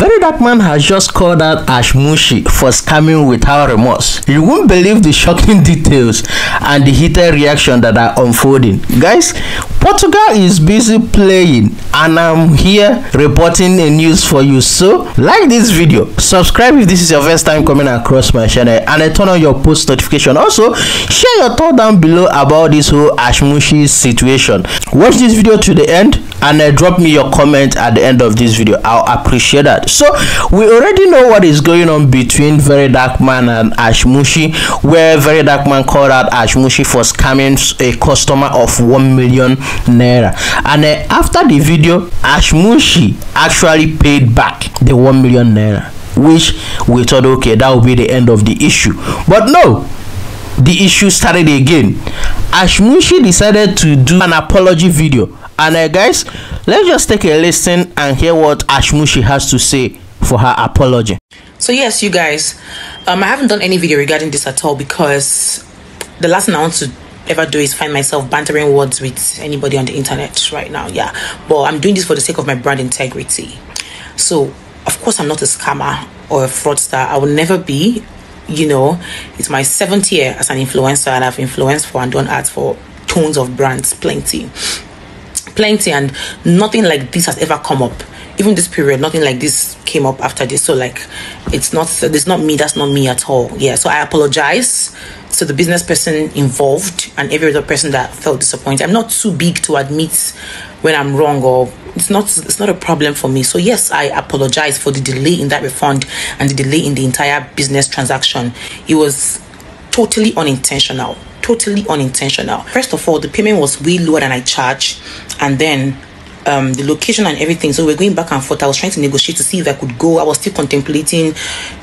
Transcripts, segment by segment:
VeryDarkMan has just called out Ashmusy for scamming without remorse. You won't believe the shocking details and the heated reaction that are unfolding. Guys, Portugal is busy playing and I'm here reporting a news for you. So like this video, subscribe if this is your first time coming across my channel, and I turn on your post notification. Also share your thought down below about this whole Ashmusy situation. Watch this video to the end and drop me your comment at the end of this video. I'll appreciate that. So we already know what is going on between VeryDarkMan and Ashmusy, where VeryDarkMan called out Ashmusy for scamming a customer of 1 million naira, and after the video, Ashmusy actually paid back the 1 million naira, which we thought, okay, that would be the end of the issue. But no, the issue started again. Ashmusy decided to do an apology video, and guys, let's just take a listen and hear what Ashmusy has to say for her apology. So yes, you guys, I haven't done any video regarding this at all, because the last thing I want to ever do is find myself bantering words with anybody on the internet right now. Yeah, but I'm doing this for the sake of my brand integrity. So of course I'm not a scammer or a fraudster. I will never be. You know, it's my 7th year as an influencer, and I've influenced for and done ads for tons of brands, plenty, and nothing like this has ever come up. Even this period, nothing like this came up after this. So like, that's not me at all. Yeah, so I apologize to the business person involved and every other person that felt disappointed. I'm not too big to admit when I'm wrong, or it's not a problem for me. So yes, I apologize for the delay in that refund and the delay in the entire business transaction. It was totally unintentional. First of all, the payment was way lower than I charged, and then the location and everything. So we're going back and forth. I was trying to negotiate to see if I could go. I was still contemplating,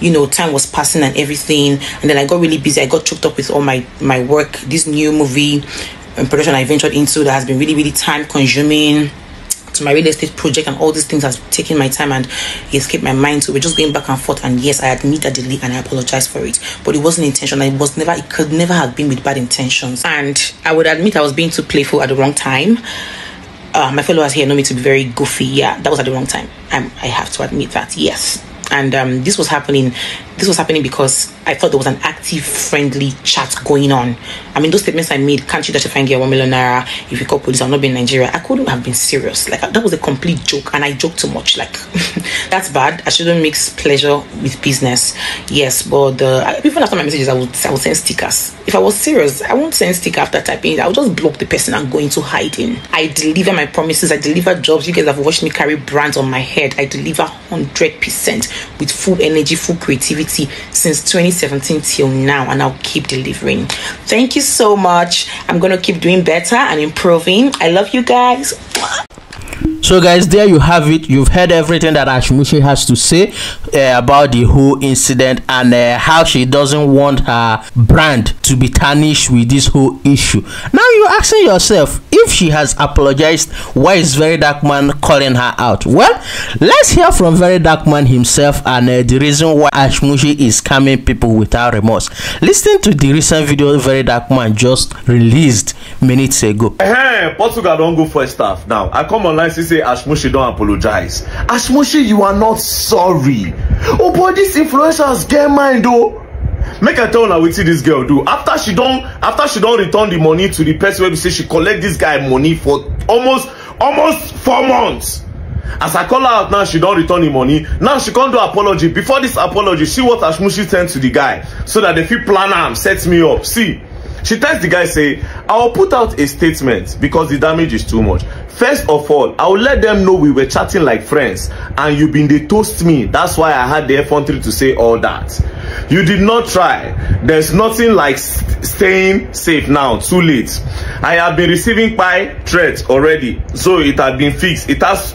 you know, time was passing and everything, and then I got really busy. I got choked up with all my work, this new movie and production I ventured into that has been really time consuming, to my real estate project, and all these things has taken my time and escaped my mind. So we're just going back and forth, and yes, I admit that delay and I apologize for it, but it wasn't intentional. It could never have been with bad intentions. And I would admit I was being too playful at the wrong time. My followers here know me to be very goofy. Yeah, that was at the wrong time. I have to admit that, yes. And this was happening because I thought there was an active friendly chat going on. I mean, those statements I made, can't you just find get 1 million naira if you call police, I'll not be in Nigeria, I couldn't have been serious. Like, that was a complete joke, and I joke too much. Like that's bad. I shouldn't mix pleasure with business. Yes, but even after my messages, I would send stickers. If I was serious, I won't send sticker after typing it. I'll just block the person and go into hiding. I deliver my promises. I deliver jobs. You guys have watched me carry brands on my head. I deliver 100% with full energy, full creativity since 2017 till now, and I'll keep delivering. Thank you so much. I'm gonna keep doing better and improving. I love you guys. So guys, there you have it. You've heard everything that Ashmusy has to say about the whole incident, and how she doesn't want her brand to be tarnished with this whole issue. Now you're asking yourself, if she has apologized, why is VeryDarkMan calling her out? Well, let's hear from VeryDarkMan himself and the reason why Ashmusy is scamming people without remorse. Listen to the recent video VeryDarkMan just released minutes ago. Hey, Portugal don't go for staff now. I come online, see, Ashmusy don't apologize. Ashmusy, you are not sorry. Oh boy, this influencers get mind though. Make I tell her we see this girl do. After she don't return the money to the person where we say she collect this guy money for almost 4 months. As I call her out now, she don't return the money. Now she can't do apology. Before this apology, see what Ashmusy sent to the guy so that if he plan him, sets me up. See. She tells the guy, say, I'll put out a statement because the damage is too much. First of all, I'll let them know we were chatting like friends and you've been they toast me. That's why I had the effrontery to say all that. You did not try. There's nothing like staying safe now. Too late. I have been receiving pie threats already, so it has been fixed. It has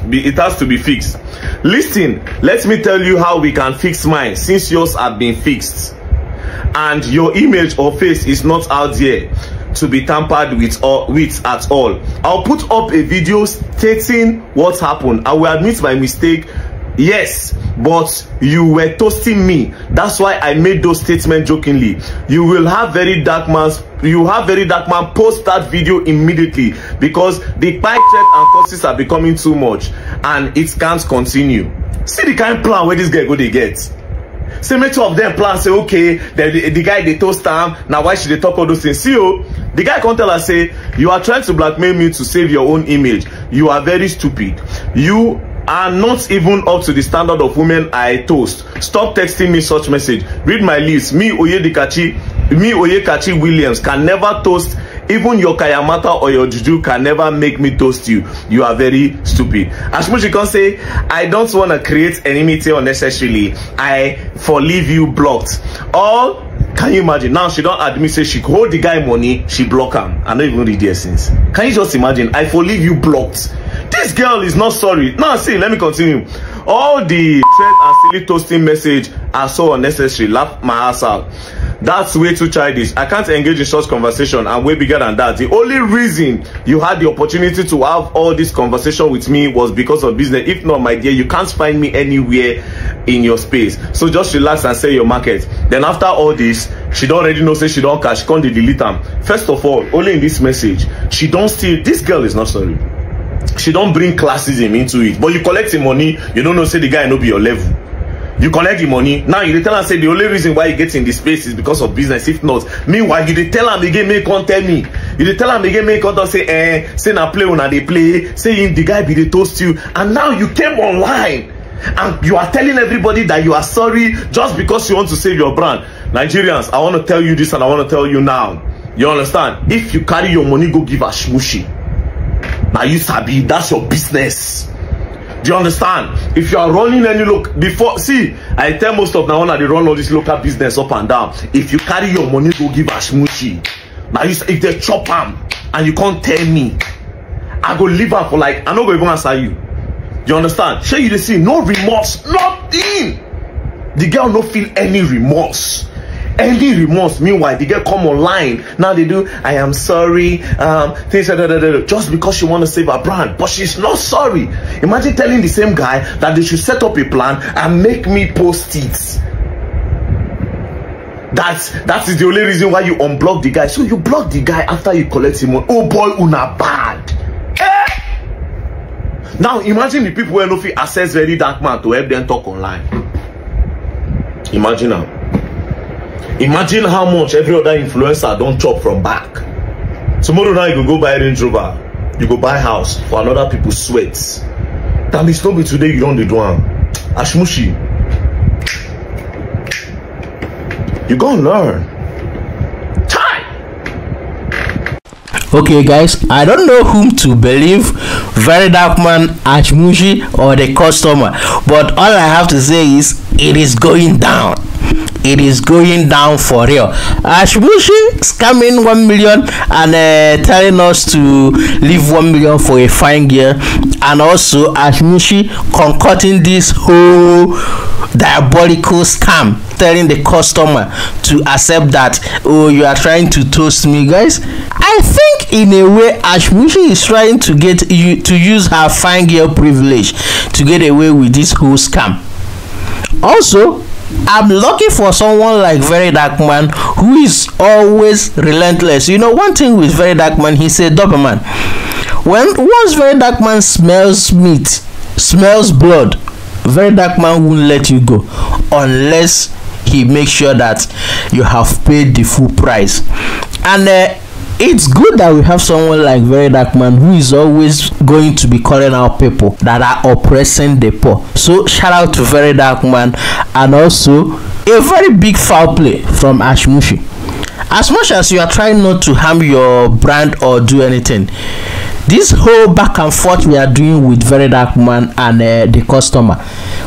to be fixed. Listen, let me tell you how we can fix mine since yours have been fixed. And your image or face is not out there to be tampered with or with at all. I'll put up a video stating what happened. I will admit my mistake, yes, but you were toasting me. That's why I made those statements jokingly. You will have VeryDarkMan post that video immediately because the pie threat and curses are becoming too much and it can't continue. See the kind of plan where this girl go they get. See, many of them plan say, okay, the guy they toast them, now why should they talk all those things? See, oh, the guy can tell us, say, you are trying to blackmail me to save your own image. You are very stupid. You are not even up to the standard of women I toast. Stop texting me such message. Read my lips. Me Oyekachi Williams can never toast. Even your Kayamata or your Juju can never make me toast you. You are very stupid. Ashmusy can say, I don't want to create enmity unnecessarily. I forleave you blocked. All, can you imagine? Now she don't admit, say she hold the guy money, she block him. I don't even read there since. Can you just imagine? I forleave you blocked. This girl is not sorry. Now see, let me continue. All the threat and silly toasting message are so unnecessary. Laugh my ass out. That's way too childish. I can't engage in such conversation. I'm way bigger than that. The only reason you had the opportunity to have all this conversation with me was because of business. If not, my dear, you can't find me anywhere in your space. So just relax and sell your market. Then after all this, she don't already know, say she don't cash. She can't delete them. First of all, only in this message, she don't steal. This girl is not sorry. She don't bring classism into it. But you collect the money, you don't know, say the guy no be your level. You collect the money. Now you tell her, say the only reason why you get in this space is because of business. If not, meanwhile you tell her again, make can't tell me. You tell her again, make can't say say na play una they play. Saying the guy be the toast you, and now you came online and you are telling everybody that you are sorry just because you want to save your brand. Nigerians, I want to tell you this and I want to tell you now. You understand? If you carry your money, go give Ashmusy. Now you sabi, that's your business. Do you understand? If you are running any look before, see, I tell most of now that they run all this local business up and down. If you carry your money, go give Ashmusy. Now, if they chop them and you can't tell me, I go leave her for like, I'm not going to even answer you. Do you understand? Show you the see, no remorse, nothing. The girl no feel any remorse. Any remorse. Meanwhile, the girl come online. Now they do, I am sorry, things like that, just because she want to save her brand. But she's not sorry. Imagine telling the same guy that they should set up a plan and make me post it. That is the only reason why you unblock the guy. So you block the guy after you collect him. Oh boy, una bad. Eh? Now imagine the people who no fit access VeryDarkMan to help them talk online. Imagine now. Imagine how much every other influencer don't chop from back. Tomorrow night you go buy Range Rover, you go buy house for another people's sweats. That means not be today you don't do one. Ashmusy, you gonna learn. Time. Okay, guys, I don't know whom to believe, VeryDarkMan, Ashmusy, or the customer. But all I have to say is it is going down. It is going down for real. Ashmusy scamming 1 million and telling us to leave 1 million for a fine girl, and also Ashmusy concocting this whole diabolical scam, telling the customer to accept that, oh, you are trying to toast me, guys. I think in a way Ashmusy is trying to get you to use her fine girl privilege to get away with this whole scam. Also, I'm lucky for someone like VeryDarkMan, who is always relentless. You know, one thing with VeryDarkMan, he said Doberman. Once VeryDarkMan smells meat, smells blood, VeryDarkMan won't let you go unless he makes sure that you have paid the full price. And it's good that we have someone like VeryDarkMan who is always going to be calling out people that are oppressing the poor. So shout out to VeryDarkMan, and also a very big foul play from Ashmusy. As much as you are trying not to harm your brand or do anything, this whole back and forth we are doing with VeryDarkMan and the customer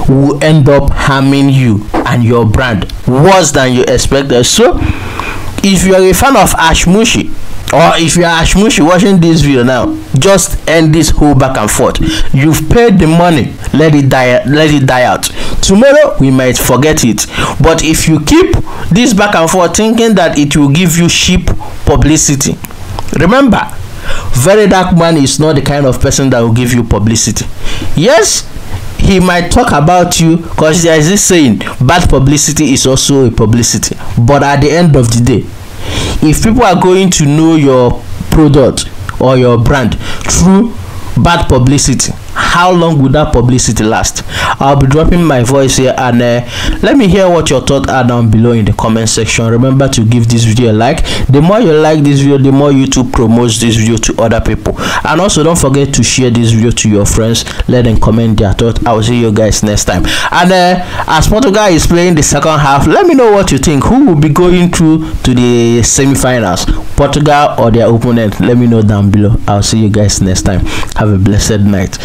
will end up harming you and your brand worse than you expected. So if you are a fan of Ashmusy, or if you are Ashmusy watching this video now, just end this whole back and forth. You've paid the money, let it die out. Tomorrow we might forget it, but if you keep this back and forth thinking that it will give you cheap publicity, remember, VeryDarkMan is not the kind of person that will give you publicity. Yes, he might talk about you, because there is this saying, bad publicity is also a publicity. But at the end of the day, if people are going to know your product or your brand through bad publicity, how long would that publicity last? I'll be dropping my voice here, and let me hear what your thoughts are down below in the comment section. Remember to give this video a like. The more you like this video, the more YouTube promotes this video to other people. And also don't forget to share this video to your friends. Let them comment their thoughts. I will see you guys next time. And as Portugal is playing the second half, let me know what you think. Who will be going through to the semi-finals, Portugal or their opponent? Let me know down below. I'll see you guys next time. Have a blessed night.